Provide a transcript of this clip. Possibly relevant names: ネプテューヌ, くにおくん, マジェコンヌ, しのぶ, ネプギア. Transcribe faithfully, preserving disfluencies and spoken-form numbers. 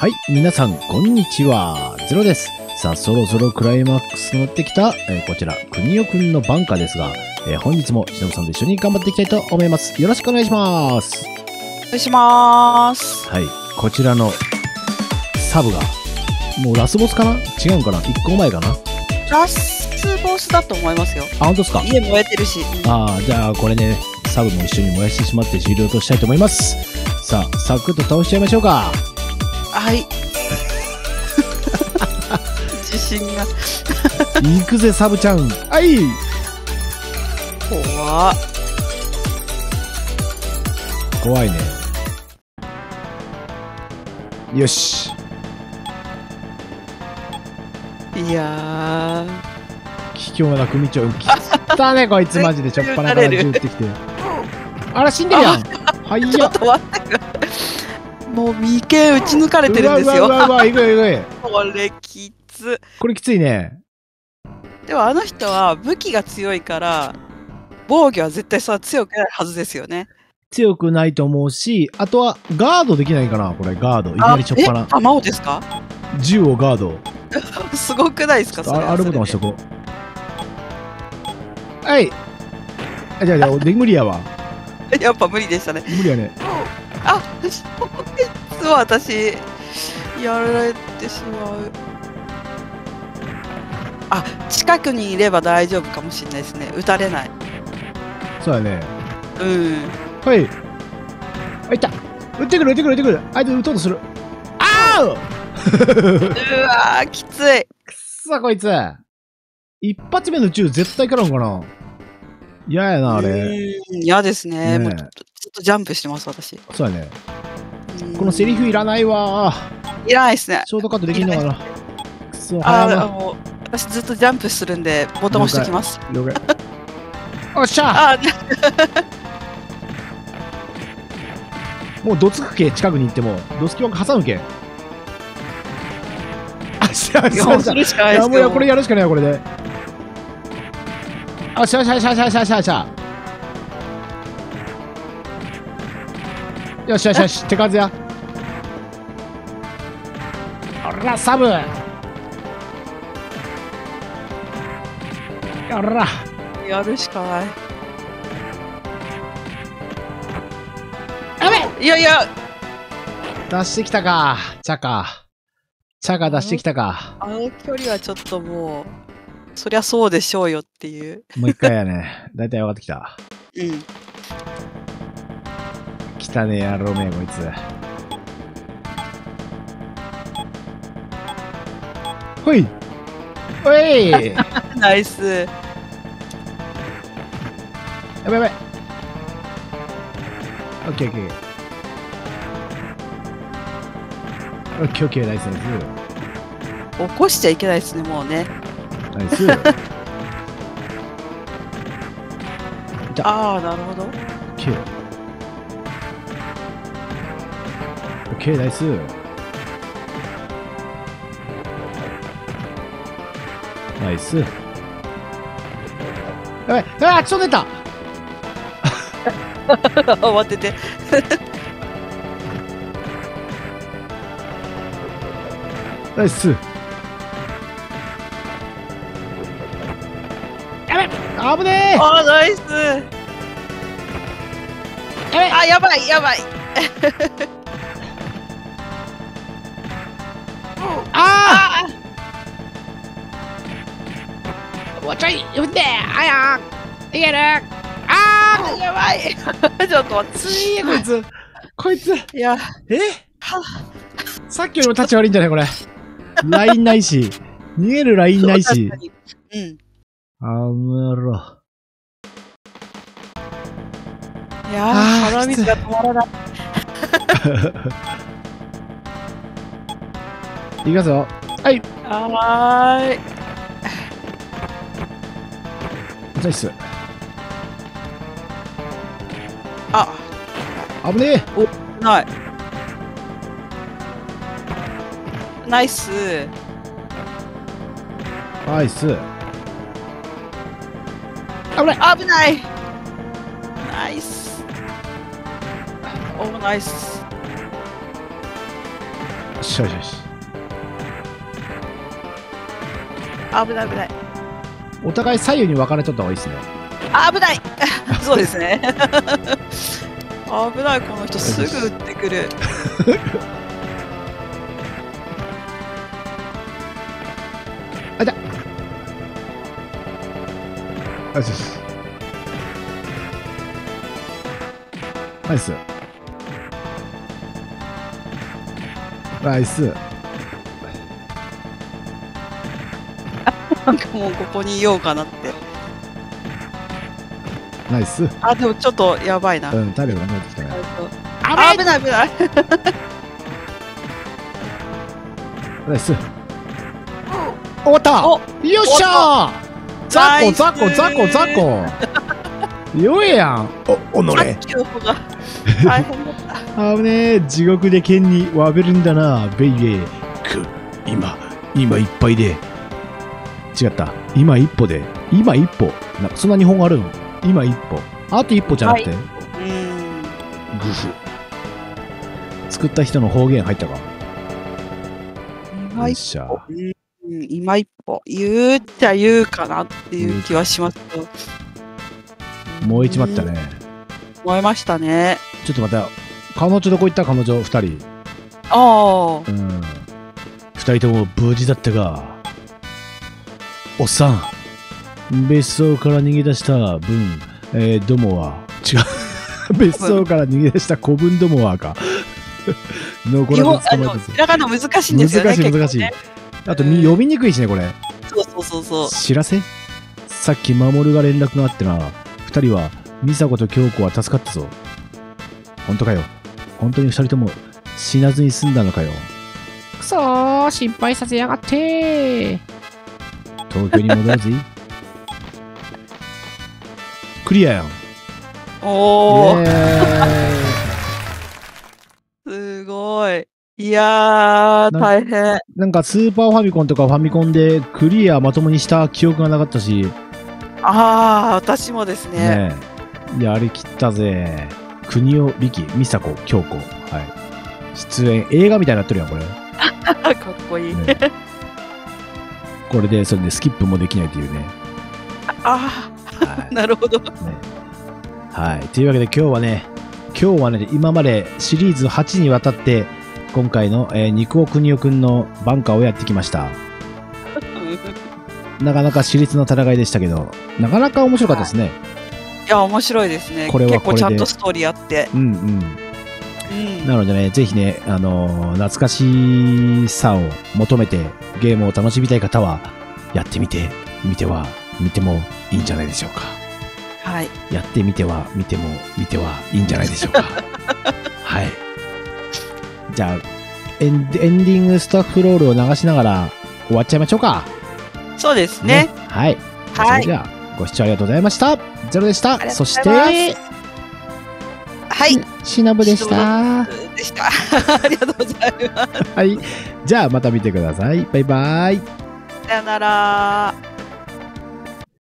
はい、皆さん、こんにちは。ゼロです。さあ、そろそろクライマックスとなってきた、えー、こちら、くにおくんのバンカーですが、えー、本日もしのぶさんと一緒に頑張っていきたいと思います。よろしくお願いします。お願いします。はい、こちらのサブが、もうラスボスかな？違うんかな？一個前かな？ラスボスだと思いますよ。あ、本当ですか？家燃えてるし。ああ、じゃあこれね、サブも一緒に燃やしてしまって終了としたいと思います。さあ、サクッと倒しちゃいましょうか。はい自信が行くぜサブちゃん。はい怖っ、怖いね。よし、いやー卑怯な組長きったねこいつマジで。ちょっぱなから銃撃ってきてあら死んでるやん。はいやちょっと待ってください、もう眉間打ち抜かれてるんですよ。うわうわうわ、いくいくい。これきつ。これきついね。でもあの人は武器が強いから防御は絶対そう強くないはずですよね。強くないと思うし、あとはガードできないかなこれ。ガードいきなりしょっぱな。弾をですか？銃をガード。すごくないですか？あるボタン押しとこう。はい。あ、じゃあじゃあ無理やわ。やっぱ無理でしたね。無理やね。あ、こいつは私やられてしまう。あ、近くにいれば大丈夫かもしれないですね。撃たれない。そうだね。うん。はい。あ、いった。撃ってくる撃ってくる撃ってくる。あいつ撃とうとする。あう。うわー、きつい。くっそこいつ。一発目の銃絶対からんかな。嫌やなあれ。嫌ですね。ね、もうちょっとちょっとジャンプしてます私。そうだね。このセリフいらないわ。いらないですね。ショートカットできんのかな。ああ、もう私ずっとジャンプするんでボタン押してきます。了解。おっしゃ。もうどつくけ、近くに行ってもどつき枠挟むけ。あしゃあしゃあしゃ。いやもうこれやるしかないこれで。あしゃあしゃあしゃあしゃあしゃあしゃ。よしよしよしって感じや。あらサブ、あらやるしかない。やべ、いやいや出してきたかチャカチャカ出してきたか。あの距離はちょっともうそりゃそうでしょうよっていう。もう一回やね。だいたい分かってきた。うん、来たね野郎めこいつ。ほいほいナイス。やばいやばい。オッケーオッケーオッケーオッケー。ナイスナイス。起こしちゃいけないですねもうね。ナイスああなるほど。オッケーオッケーナイス。ナイス。やばい、ああ、ちょっと出た慌ててナイス。やべ、危ねえ。あ、ナイス。やべ、あ、やばい、やばいああ、もうちょい打って、あやー、いける。ああ、やばい。ちょっと待って。ついこいつ、こいつ。いや、え？さっきよりも立ち悪いんじゃないこれ。ラインないし、逃げるラインないし。うん。あむろ。いやー、鼻水が止まらない。いきますよ。はい。はーい。ナイス。あ。危ねえ。お、ない。ナイス。ナイス。危ない。危ない。ナイス。お、ナイス。よしよしよし。危ない危ない。お互い左右に分かれとった方がいいですね。あ、危ないそうですね危ない、この人すぐ打ってくるあ、痛っ。よしよし。ナイスナイス。なんかもうここにいようかなって。ナイス。あ、でもちょっとやばいな。うん、体力が伸びてきたね。あ、危ない危ないナイス。終わった。よっしゃー。ザコザコザコザコよえやん。お、おのれ大変だった。危ねえ、地獄で剣にわべるんだな、ベイベー。く、今、今いっぱいで。違った、今一歩で、今一歩、なんかそんな日本語あるの。今一歩、あと一歩じゃなくて。はい、グフ。作った人の方言入ったか。今一歩。今一歩、言うっちゃ言うかなっていう気はしますけど。燃えちまったね。燃えましたね。ちょっと待って、彼女どこ行った？彼女ふたり。ああ、うん、ふたりとも無事だったが、おっさん、別荘から逃げ出した分、えー、どもは違う別荘から逃げ出した子分どもはか残らず捕まえた。ひらがな難しいんですよね。難しい難しい、ね、あと読みにくいしね、これ。そうそうそうそう。知らせ、さっき守が連絡があってな、ふたりは美佐子と京子は助かったぞ。本当かよ。本当に二人とも死なずに済んだのかよ。くそー、心配させやがってー。東京に戻るぜクリアやん。おーすごい。いやー大変。なんかスーパーファミコンとかファミコンでクリアまともにした記憶がなかったし。ああ、私もですね。ね、やりきったぜ。国尾、力、美佐子、京子。はい。出演、映画みたいになってるやん、これ。かっこいい。ね、これで、それでスキップもできないというね。ああ、はい、なるほど、ね。はい。というわけで、今日はね、今日はね、今までシリーズはちにわたって、今回の、えー、肉尾邦夫くんのバンカーをやってきました。なかなか熾烈な戦いでしたけど、なかなか面白かったですね。はい、いや、面白いですね。これはこれで結構ちゃんとストーリーあって。うんうん。うん、なのでね、ぜひね、あのー、懐かしさを求めてゲームを楽しみたい方は、やってみて、見ては、見てもいいんじゃないでしょうか。はい。やってみては、見ても、見てはいいんじゃないでしょうか。はい。じゃあエン、エンディングスタッフロールを流しながら終わっちゃいましょうか。そうですね。ね、はい。はい、それではご視聴ありがとうございました。ゼロでした。そして、はい、シナブでした。でした。ありがとうございます。はい。じゃあまた見てください。バイバイ。さよなら。